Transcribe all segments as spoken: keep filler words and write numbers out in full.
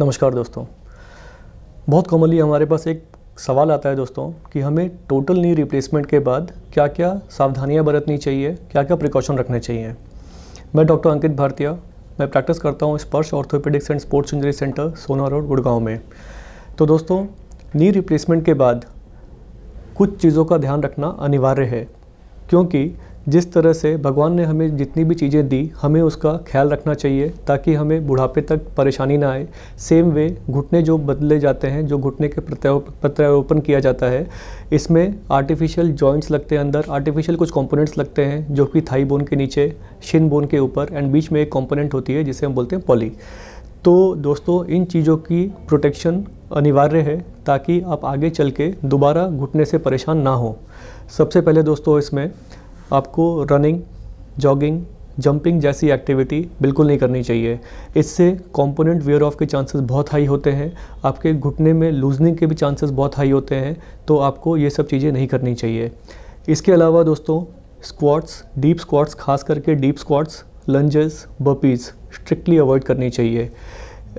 नमस्कार दोस्तों, बहुत कॉमनली हमारे पास एक सवाल आता है दोस्तों कि हमें टोटल नी रिप्लेसमेंट के बाद क्या क्या सावधानियां बरतनी चाहिए, क्या क्या प्रिकॉशन रखने चाहिए। मैं डॉक्टर अंकित भारतीय, मैं प्रैक्टिस करता हूं Sparsh orthopaedics and sports injury centre, Sohna road, Gurgaon में। तो दोस्तों, नी रिप्लेसमेंट के बाद कुछ चीज़ों का ध्यान रखना अनिवार्य है, क्योंकि जिस तरह से भगवान ने हमें जितनी भी चीज़ें दी हमें उसका ख्याल रखना चाहिए ताकि हमें बुढ़ापे तक परेशानी ना आए। सेम वे घुटने जो बदले जाते हैं, जो घुटने के प्रत्यारोपण किया जाता है, इसमें आर्टिफिशियल जॉइंट्स लगते हैं, अंदर आर्टिफिशियल कुछ कंपोनेंट्स लगते हैं जो कि थाई बोन के नीचे, शिन बोन के ऊपर एंड बीच में एक कॉम्पोनेंट होती है जिसे हम बोलते हैं पॉली। तो दोस्तों, इन चीज़ों की प्रोटेक्शन अनिवार्य है ताकि आप आगे चल के दोबारा घुटने से परेशान ना हो। सबसे पहले दोस्तों, इसमें आपको रनिंग, जॉगिंग, जंपिंग जैसी एक्टिविटी बिल्कुल नहीं करनी चाहिए। इससे कंपोनेंट वेयर ऑफ के चांसेस बहुत हाई होते हैं, आपके घुटने में लूजनिंग के भी चांसेस बहुत हाई होते हैं, तो आपको ये सब चीज़ें नहीं करनी चाहिए। इसके अलावा दोस्तों, स्क्वाट्स, डीप स्क्वाट्स, खास करके deep squats, lunges, burpees strictly avoid करनी चाहिए।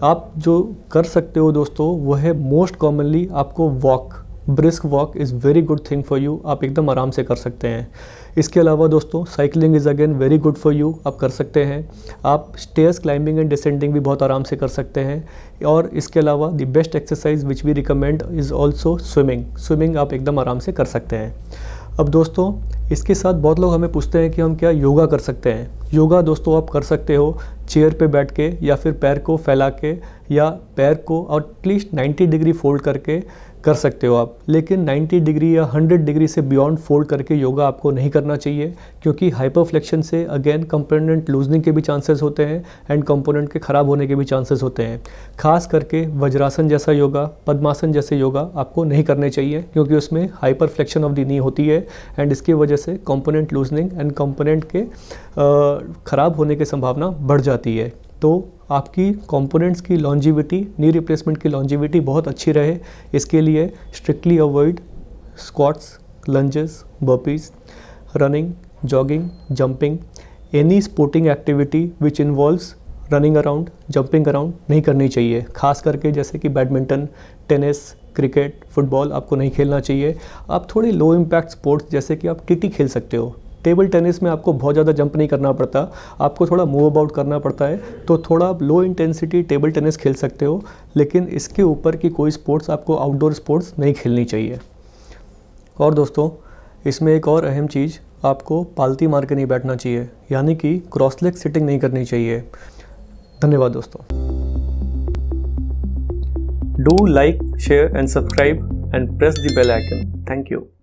आप जो कर सकते हो दोस्तों वो है मोस्ट कॉमनली आपको walk, brisk walk is very good thing for you, आप एकदम आराम से कर सकते हैं। इसके अलावा दोस्तों, cycling is again very good for you, आप कर सकते हैं। आप स्टेयर्स क्लाइंबिंग एंड डिसेंडिंग भी बहुत आराम से कर सकते हैं। और इसके अलावा the best exercise which we recommend is also swimming, swimming आप एकदम आराम से कर सकते हैं। अब दोस्तों, इसके साथ बहुत लोग हमें पूछते हैं कि हम क्या योगा कर सकते हैं। योगा दोस्तों आप कर सकते हो चेयर पे बैठ के, या फिर पैर को फैला के या पैर को एटलीस्ट नब्बे डिग्री फोल्ड करके कर सकते हो आप, लेकिन नब्बे डिग्री या सौ डिग्री से बियॉन्ड फोल्ड करके योगा आपको नहीं करना चाहिए, क्योंकि हाइपरफ्लेक्शन से अगेन कंपोनेंट लूजनिंग के भी चांसेस होते हैं एंड कंपोनेंट के ख़राब होने के भी चांसेस होते हैं। खास करके वज्रासन जैसा योगा, पद्मासन जैसे योगा आपको नहीं करने चाहिए, क्योंकि उसमें हाइपरफ्लेक्शन ऑफ द नी होती है एंड इसकी वजह से कंपोनेंट लूजनिंग एंड कंपोनेंट के ख़राब होने की संभावना बढ़ जाती है। तो आपकी कंपोनेंट्स की लॉन्जिविटी, नी रिप्लेसमेंट की लॉन्जिविटी बहुत अच्छी रहे, इसके लिए strictly avoid squats, lunges, burpees, running, jogging, jumping, any sporting activity which involves running around, jumping around नहीं करनी चाहिए। खास करके जैसे कि बैडमिंटन, टेनिस, क्रिकेट, फुटबॉल आपको नहीं खेलना चाहिए। आप थोड़ी लो इम्पैक्ट स्पोर्ट्स जैसे कि आप टीटी खेल सकते हो। टेबल टेनिस में आपको बहुत ज़्यादा जंप नहीं करना पड़ता, आपको थोड़ा मूव अबाउट करना पड़ता है, तो थोड़ा आप लो इंटेंसिटी टेबल टेनिस खेल सकते हो, लेकिन इसके ऊपर की कोई स्पोर्ट्स, आपको आउटडोर स्पोर्ट्स नहीं खेलनी चाहिए। और दोस्तों, इसमें एक और अहम चीज़, आपको पालती मार के नहीं बैठना चाहिए, यानी कि क्रॉस लेग सिटिंग नहीं करनी चाहिए। धन्यवाद दोस्तों। Do like, share and subscribe and press the bell icon. Thank you.